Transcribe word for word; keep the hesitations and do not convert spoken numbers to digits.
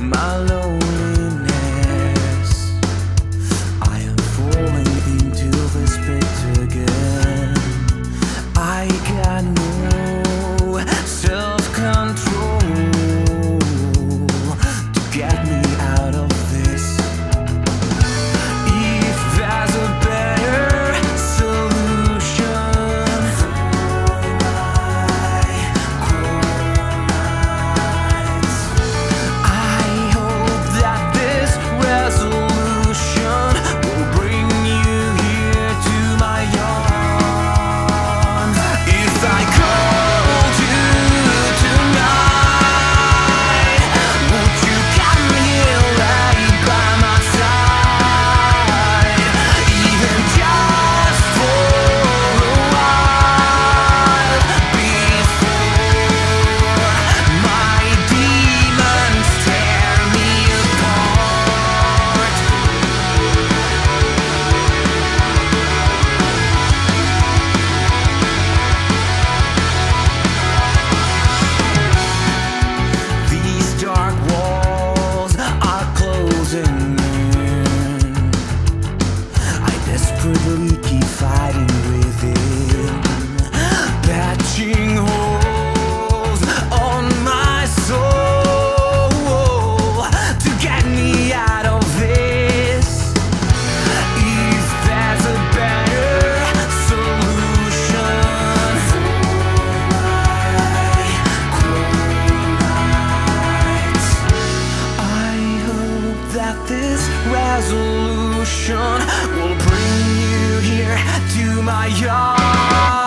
my loneliness. I am falling into this pit again. I got no self-control to get me out of this. If there's a better solution, I hope that this resolution will bring you here to my arms. If I called you tonight, would you come here right by my side, even just for a while, before my demons tear me apart? These dark walls are closing in. I desperately keep fighting within, patching holes on my soul to get me out of this. If there's a better solution, I hope that this resolution will bring you here to my yard.